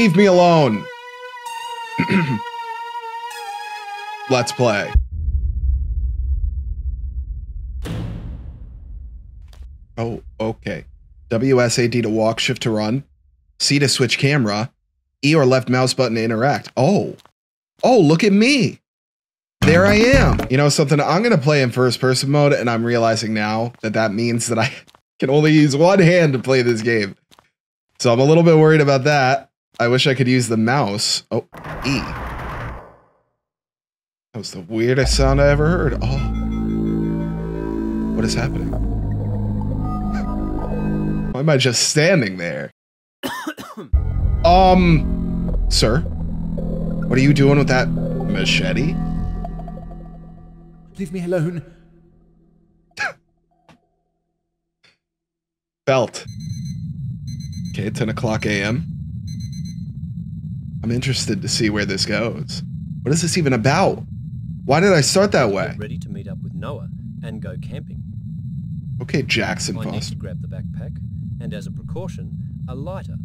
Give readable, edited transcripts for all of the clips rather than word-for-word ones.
Leave Me Alone. Let's play. Oh, okay. WSAD to walk, shift to run, C to switch camera, E or left mouse button to interact. Oh, look at me. There I am. You know something? I'm going to play in first person mode, and I'm realizing now that that means that I can only use one hand to play this game. So I'm a little bit worried about that. I wish I could use the mouse. Oh, E. That was the weirdest sound I ever heard. Oh, what is happening? Why am I just standing there? Sir, what are you doing with that machete? Leave me alone. Belt. Okay, 10 o'clock a.m. I'm interested to see where this goes. What is this even about? Why did I start that way? Get ready to meet up with Noah and go camping. Okay, Jackson Foster. I need to grab the backpack and, as a precaution, a lighter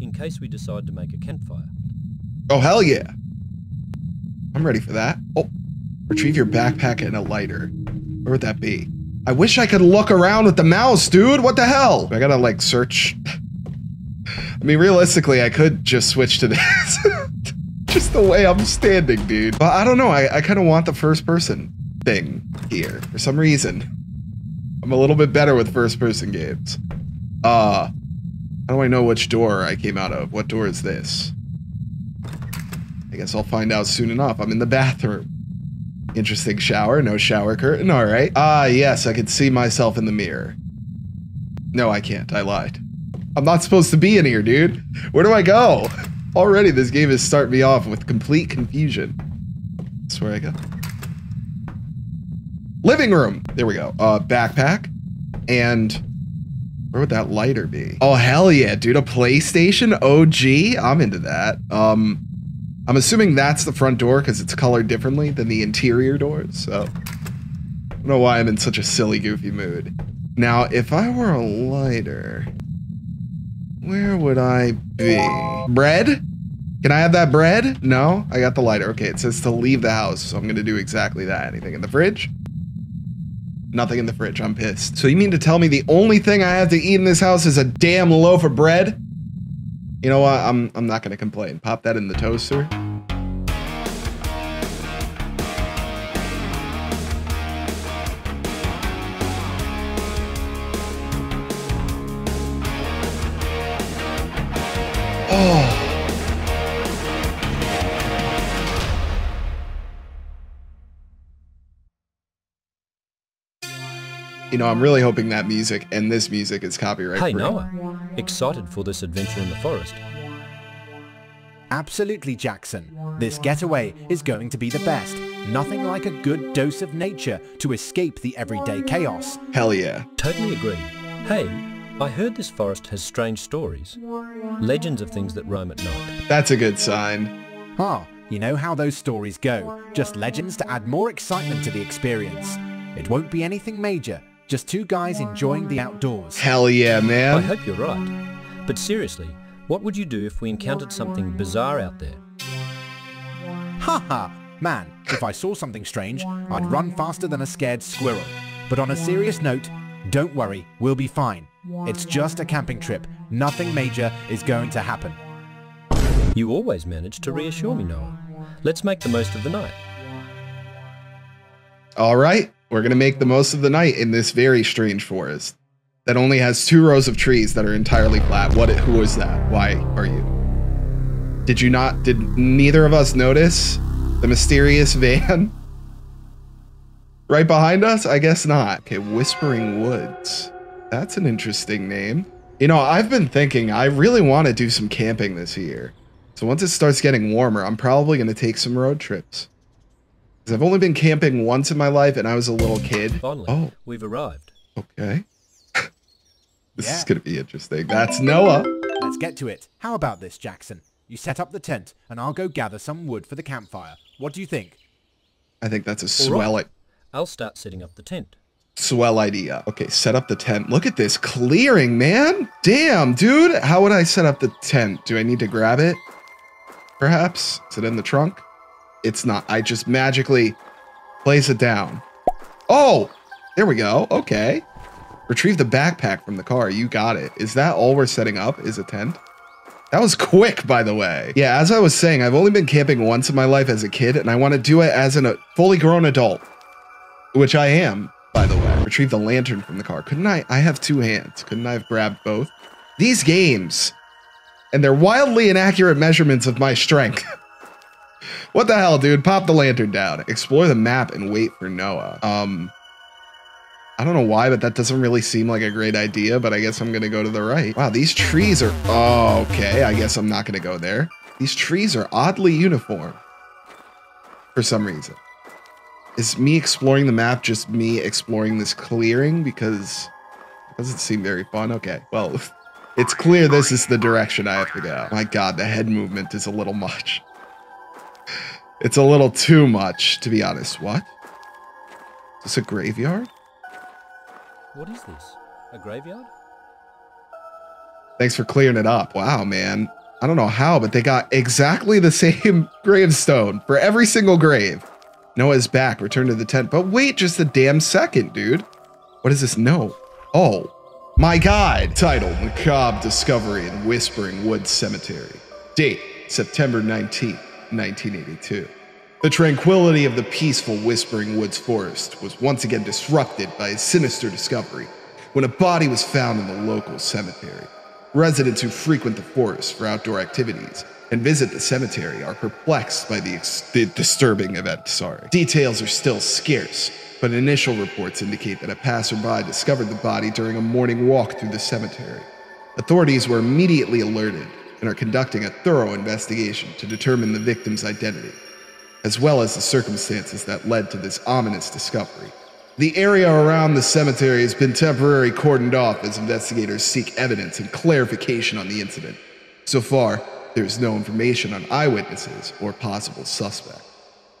in case we decide to make a campfire. Oh, hell yeah. I'm ready for that. Oh. Retrieve your backpack and a lighter. Where would that be? I wish I could look around with the mouse, dude. What the hell? I gotta, like, search. I mean, realistically, I could just switch to this. Just the way I'm standing, dude. But I don't know. I kind of want the first person thing here for some reason. I'm a little bit better with first person games. How do I know which door I came out of? What door is this? I guess I'll find out soon enough. I'm in the bathroom. Interesting shower, no shower curtain, all right. Ah, yes, I could see myself in the mirror. No, I can't, I lied. I'm not supposed to be in here, dude. Where do I go? Already this game is starting me off with complete confusion. That's where I go. Living room, there we go. Backpack, and where would that lighter be? Oh, hell yeah, dude, a PlayStation, OG? I'm into that. I'm assuming that's the front door because it's colored differently than the interior doors, so I don't know why I'm in such a silly, goofy mood. Now, if I were a lighter, where would I be? Bread? Can I have that bread? No, I got the lighter. Okay, it says to leave the house, so I'm gonna do exactly that. Anything in the fridge? Nothing in the fridge, I'm pissed. So you mean to tell me the only thing I have to eat in this house is a damn loaf of bread? You know what? I'm not gonna complain. Pop that in the toaster. You know, I'm really hoping that music and this music is copyright free. Hey Noah, excited for this adventure in the forest? Absolutely, Jackson. This getaway is going to be the best. Nothing like a good dose of nature to escape the everyday chaos. Hell yeah. Totally agree. Hey, I heard this forest has strange stories. Legends of things that roam at night. That's a good sign. Ah, you know how those stories go. Just legends to add more excitement to the experience. It won't be anything major. Just two guys enjoying the outdoors. Hell yeah, man. I hope you're right. But seriously, what would you do if we encountered something bizarre out there? Haha, man, if I saw something strange, I'd run faster than a scared squirrel. But on a serious note, don't worry, we'll be fine. It's just a camping trip. Nothing major is going to happen. You always manage to reassure me, Noah. Let's make the most of the night. All right. We're going to make the most of the night in this very strange forest that only has 2 rows of trees that are entirely flat. Who is that? Why are you? Did neither of us notice the mysterious van right behind us? I guess not. Okay. Whispering Woods. That's an interesting name. You know, I've been thinking I really want to do some camping this year. So once it starts getting warmer, I'm probably going to take some road trips. I've only been camping once in my life, and I was a little kid. Finally, we've arrived. Okay. This is going to be interesting. That's Noah. Let's get to it. How about this, Jackson? You set up the tent, and I'll go gather some wood for the campfire. What do you think? I think that's a swell idea. I'll start setting up the tent. Swell idea. Okay, set up the tent. Look at this clearing, man. Damn, dude. How would I set up the tent? Do I need to grab it? Perhaps? Is it in the trunk? It's not. I just magically place it down. Oh, there we go. Okay. Retrieve the backpack from the car. You got it. Is that all we're setting up is a tent? That was quick, by the way. Yeah, as I was saying, I've only been camping once in my life as a kid, and I want to do it as a fully grown adult, which I am, by the way. Retrieve the lantern from the car. Couldn't I have two hands. Couldn't I have grabbed both? These games and their wildly inaccurate measurements of my strength. What the hell, dude? Pop the lantern down. Explore the map and wait for Noah. I don't know why, but that doesn't really seem like a great idea, but I guess I'm gonna go to the right. Wow, these trees are... Oh, okay, I guess I'm not gonna go there. These trees are oddly uniform for some reason. Is me exploring the map just me exploring this clearing? Because it doesn't seem very fun. Okay, well, it's clear this is the direction I have to go. My God, the head movement is a little much. It's a little too much, to be honest. What? Is this a graveyard? What is this? A graveyard? Thanks for clearing it up. Wow, man. I don't know how, but they got exactly the same gravestone for every single grave. Noah's back. Return to the tent. But wait just a damn second, dude. What is this? No. Oh, my God. Title, Macabre Discovery in Whispering Woods Cemetery. Date, September 19th, 1982. The tranquility of the peaceful Whispering Woods forest was once again disrupted by a sinister discovery when a body was found in the local cemetery. Residents who frequent the forest for outdoor activities and visit the cemetery are perplexed by the disturbing event. Details are still scarce, but initial reports indicate that a passerby discovered the body during a morning walk through the cemetery. Authorities were immediately alerted and are conducting a thorough investigation to determine the victim's identity, as well as the circumstances that led to this ominous discovery. The area around the cemetery has been temporarily cordoned off as investigators seek evidence and clarification on the incident. So far, there is no information on eyewitnesses or possible suspects.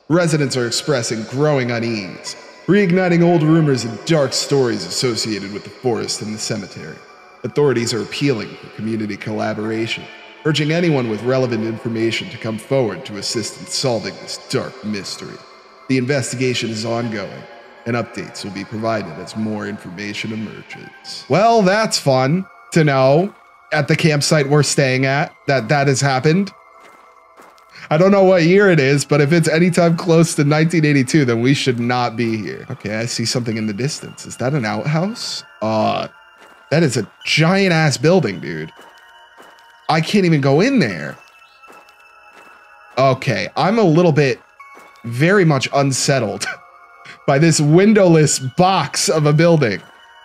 Residents are expressing growing unease, reigniting old rumors and dark stories associated with the forest and the cemetery. Authorities are appealing for community collaboration, urging anyone with relevant information to come forward to assist in solving this dark mystery. The investigation is ongoing, and updates will be provided as more information emerges. Well, that's fun to know at the campsite we're staying at that has happened. I don't know what year it is, but if it's anytime close to 1982, then we should not be here. Okay, I see something in the distance. Is that an outhouse? That is a giant-ass building, dude. I can't even go in there. Okay, I'm a little bit very much unsettled by this windowless box of a building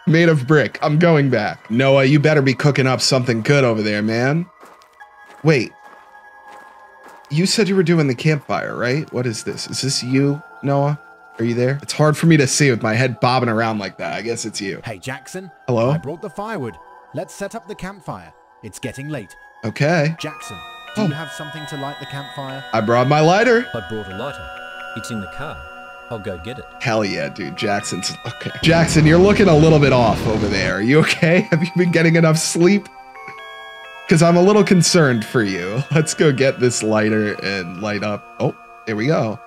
made of brick. I'm going back. Noah, you better be cooking up something good over there, man. Wait. You said you were doing the campfire, right? What is this? Is this you, Noah? Are you there? It's hard for me to see with my head bobbing around like that. I guess it's you. Hey, Jackson. Hello? I brought the firewood. Let's set up the campfire. It's getting late. Okay. Jackson, do you have something to light the campfire? I brought my lighter. I brought a lighter. It's in the car. I'll go get it. Hell yeah, dude. Jackson's okay. Jackson, you're looking a little bit off over there. Are you okay? Have you been getting enough sleep? Because I'm a little concerned for you. Let's go get this lighter and light up. Oh, there we go.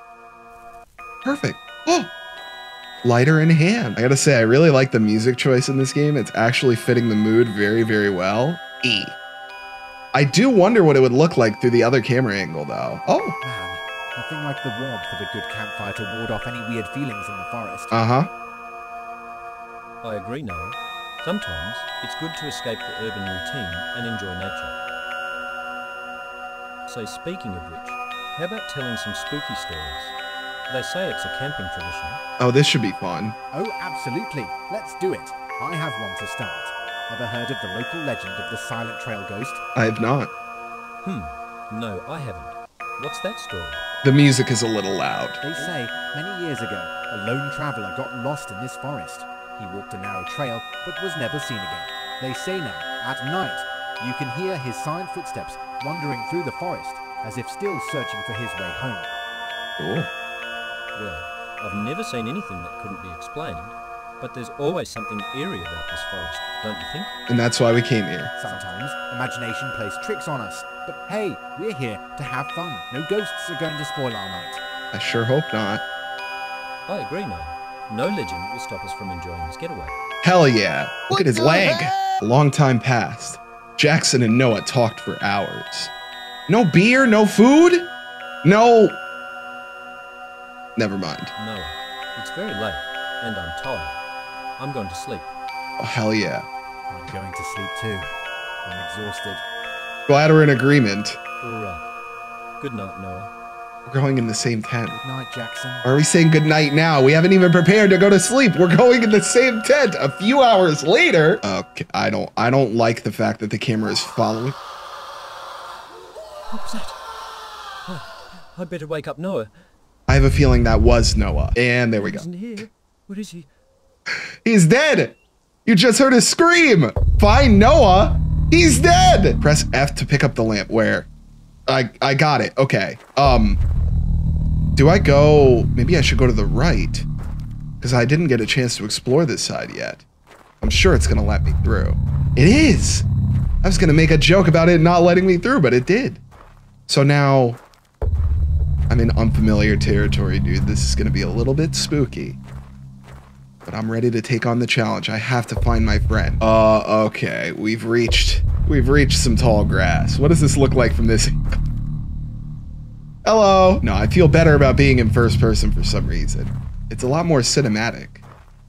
Perfect. Oh, lighter in hand. I gotta say, I really like the music choice in this game. It's actually fitting the mood very, very well. E. I do wonder what it would look like through the other camera angle, though. Oh. Man, nothing like the warmth of a good campfire to ward off any weird feelings in the forest. Uh-huh. I agree, Noah. Sometimes it's good to escape the urban routine and enjoy nature. So speaking of which, how about telling some spooky stories? They say it's a camping tradition. Oh, this should be fun. Oh, absolutely. Let's do it. I have one to start. Ever heard of the local legend of the Silent Trail ghost? I have not. No, I haven't. What's that story? The music is a little loud. They say, many years ago, a lone traveller got lost in this forest. He walked a narrow trail, but was never seen again. They say now, at night, you can hear his silent footsteps wandering through the forest, as if still searching for his way home. Oh. Well, I've never seen anything that couldn't be explained. But there's always something eerie about this forest, don't you think? And that's why we came here. Sometimes imagination plays tricks on us. But hey, we're here to have fun. No ghosts are going to spoil our night. I sure hope not. I agree now. No legend will stop us from enjoying this getaway. Hell yeah. Look at his leg. A long time passed. Jackson and Noah talked for hours. No beer, no food? No. Never mind. Noah, it's very late, and I'm tired. I'm going to sleep. Oh, hell yeah. I'm going to sleep too. I'm exhausted. Glad we're in agreement. All right. Good night, Noah. We're going in the same tent. Good night, Jackson. Are we saying good night now? We haven't even prepared to go to sleep. We're going in the same tent a few hours later. Okay, I don't like the fact that the camera is following. What was that? I better wake up Noah. I have a feeling that was Noah. And there we go. He's in here. What is he? He's dead. You just heard his scream. Find Noah. He's dead. Press F to pick up the lamp. Where? I got it. Okay. Do I go? Maybe I should go to the right, because I didn't get a chance to explore this side yet. I'm sure it's gonna let me through. It is. I was gonna make a joke about it not letting me through, but it did. So now I'm in unfamiliar territory, dude. This is gonna be a little bit spooky, but I'm ready to take on the challenge. I have to find my friend. Okay. We've reached some tall grass. What does this look like from this? Hello. No, I feel better about being in first person for some reason. It's a lot more cinematic,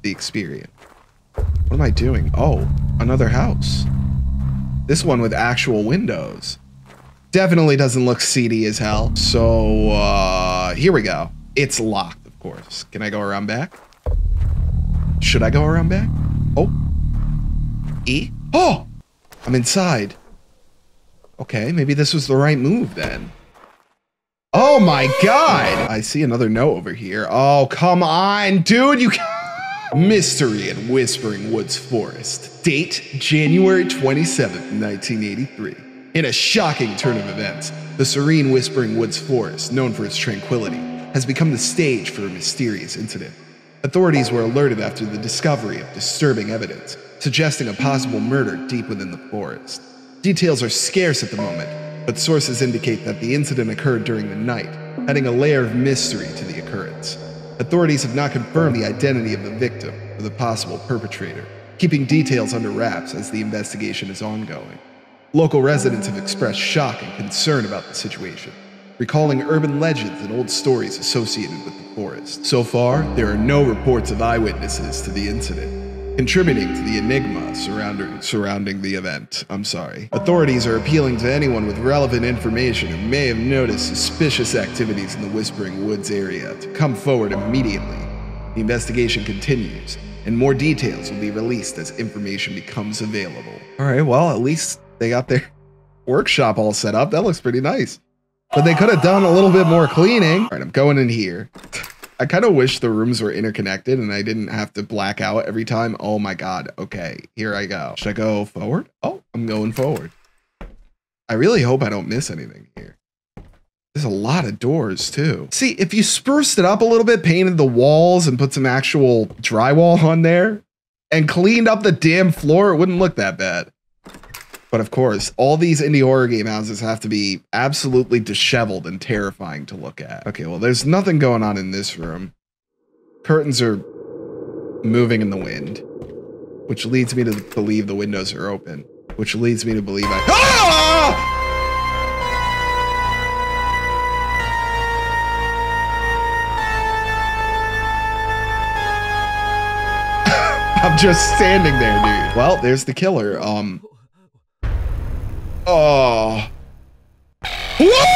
the experience. What am I doing? Oh, another house. This one with actual windows. Definitely doesn't look seedy as hell. So here we go. It's locked, of course. Can I go around back? Should I go around back? Oh. E? Oh! I'm inside. Okay, maybe this was the right move then. Oh my god! I see another note over here. Oh, come on, dude, you can't. Mystery in Whispering Woods Forest. Date, January 27th, 1983. In a shocking turn of events, the serene Whispering Woods Forest, known for its tranquility, has become the stage for a mysterious incident. Authorities were alerted after the discovery of disturbing evidence, suggesting a possible murder deep within the forest. Details are scarce at the moment, but sources indicate that the incident occurred during the night, adding a layer of mystery to the occurrence. Authorities have not confirmed the identity of the victim or the possible perpetrator, keeping details under wraps as the investigation is ongoing. Local residents have expressed shock and concern about the situation, recalling urban legends and old stories associated with the forest. So far, there are no reports of eyewitnesses to the incident, contributing to the enigma surrounding the event. I'm sorry. Authorities are appealing to anyone with relevant information who may have noticed suspicious activities in the Whispering Woods area to come forward immediately. The investigation continues, and more details will be released as information becomes available. All right, well, at least they got their workshop all set up. That looks pretty nice. But they could have done a little bit more cleaning. All right, I'm going in here. I kind of wish the rooms were interconnected and I didn't have to black out every time. Oh my god. Okay, here I go. Should I go forward? Oh, I'm going forward. I really hope I don't miss anything here. There's a lot of doors too. See, if you spruced it up a little bit, painted the walls and put some actual drywall on there and cleaned up the damn floor, it wouldn't look that bad. But of course, all these indie horror game houses have to be absolutely disheveled and terrifying to look at. Okay, well, there's nothing going on in this room. Curtains are moving in the wind, which leads me to believe the windows are open, which leads me to believe I... Ah! I'm just standing there, dude. Well, there's the killer. Oh. Woo!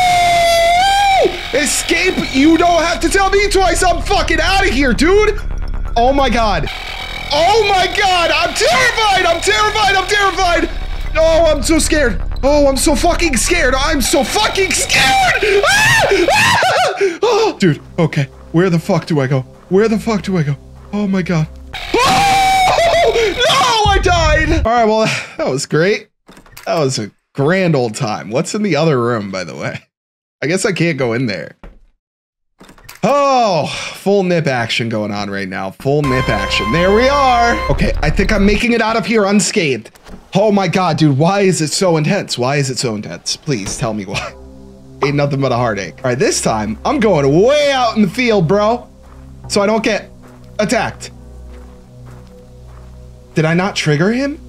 Escape, you don't have to tell me twice. I'm fucking out of here, dude. Oh my god. Oh my god, I'm terrified. I'm terrified. I'm terrified. Oh, I'm so scared. Oh, I'm so fucking scared. I'm so fucking scared. Ah! Ah! Oh. Dude, okay. Where the fuck do I go? Where the fuck do I go? Oh my god. Oh! No, I died. All right, well, that was great. That was a grand old time. What's in the other room, by the way? I guess I can't go in there. Oh, full nip action going on right now. Full nip action. There we are. Okay, I think I'm making it out of here unscathed. Oh my God, dude, why is it so intense? Why is it so intense? Please tell me why. Ain't nothing but a heartache. All right, this time I'm going way out in the field, bro, so I don't get attacked. Did I not trigger him?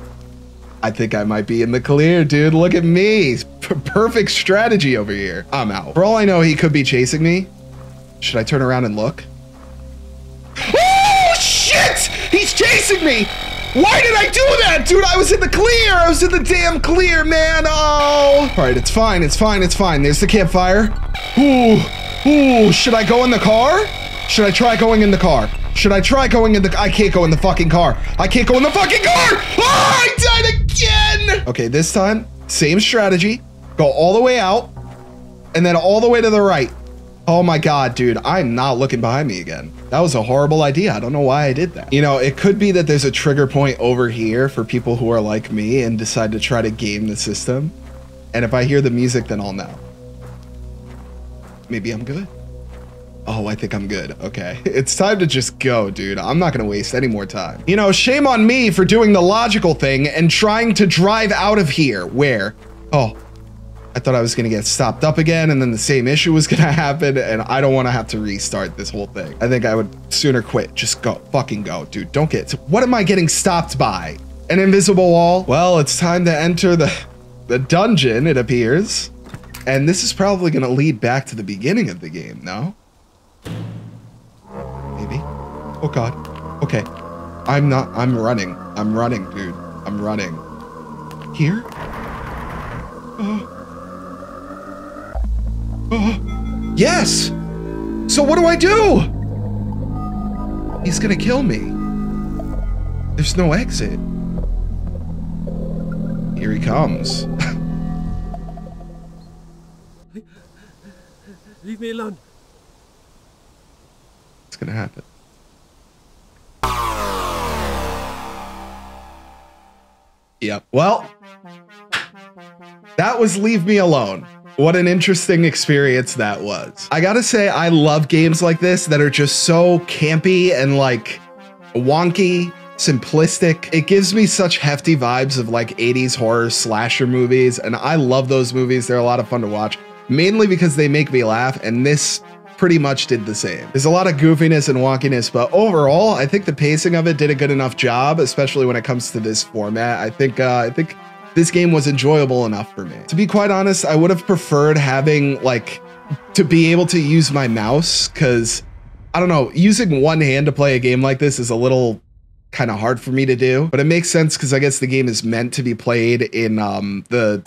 I think I might be in the clear, dude. Look at me. Perfect strategy over here. I'm out. For all I know, he could be chasing me. Should I turn around and look? Oh, shit! He's chasing me! Why did I do that, dude? I was in the clear! I was in the damn clear, man! Oh! All right, it's fine, it's fine, it's fine. There's the campfire. Ooh, ooh, should I go in the car? Should I try going in the car? Should I try going in the... I can't go in the fucking car. I can't go in the fucking car! Oh, I died again! Okay, this time, same strategy. Go all the way out, and then all the way to the right. Oh my God, dude, I'm not looking behind me again. That was a horrible idea. I don't know why I did that. You know, it could be that there's a trigger point over here for people who are like me and decide to try to game the system. And if I hear the music, then I'll know. Maybe I'm good. Oh, I think I'm good. Okay, it's time to just go, dude. I'm not gonna waste any more time. You know, shame on me for doing the logical thing and trying to drive out of here. Where? Oh. I thought I was gonna get stopped up again and then the same issue was gonna happen and I don't wanna have to restart this whole thing. I think I would sooner quit. Just go, fucking go, dude. Don't get, what am I getting stopped by? An invisible wall? Well, it's time to enter the dungeon, it appears. And this is probably gonna lead back to the beginning of the game, no? Maybe? Oh God, okay. I'm running, dude. I'm running. Here? Oh. Yes! So what do I do? He's gonna kill me. There's no exit. Here he comes. Leave me alone. It's gonna happen. Yep. Well, that was Leave Me Alone. What an interesting experience that was. I gotta say, I love games like this that are just so campy and like wonky, simplistic. It gives me such hefty vibes of like 80s horror slasher movies. And I love those movies. They're a lot of fun to watch, mainly because they make me laugh. And this pretty much did the same. There's a lot of goofiness and wonkiness, but overall, I think the pacing of it did a good enough job, especially when it comes to this format. I think this game was enjoyable enough for me. To be quite honest, I would have preferred having like to be able to use my mouse, because I don't know, using one hand to play a game like this is a little kind of hard for me to do, but it makes sense because I guess the game is meant to be played in the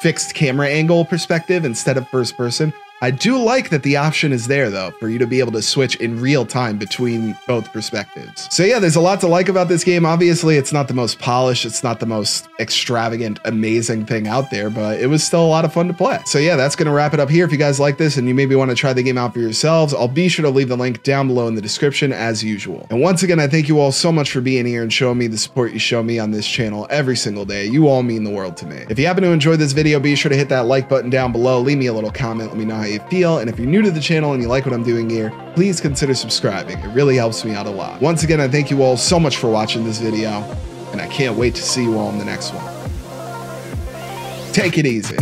fixed camera angle perspective instead of first person. I do like that the option is there, though, for you to be able to switch in real time between both perspectives. So yeah, there's a lot to like about this game. Obviously, it's not the most polished, it's not the most extravagant, amazing thing out there, but it was still a lot of fun to play. So yeah, that's gonna wrap it up here. If you guys like this and you maybe wanna try the game out for yourselves, I'll be sure to leave the link down below in the description as usual. And once again, I thank you all so much for being here and showing me the support you show me on this channel every single day. You all mean the world to me. If you happen to enjoy this video, be sure to hit that like button down below, leave me a little comment, let me know how you feel, and if you're new to the channel and you like what I'm doing here, please consider subscribing. It really helps me out a lot. Once again, I thank you all so much for watching this video, and I can't wait to see you all in the next one. Take it easy.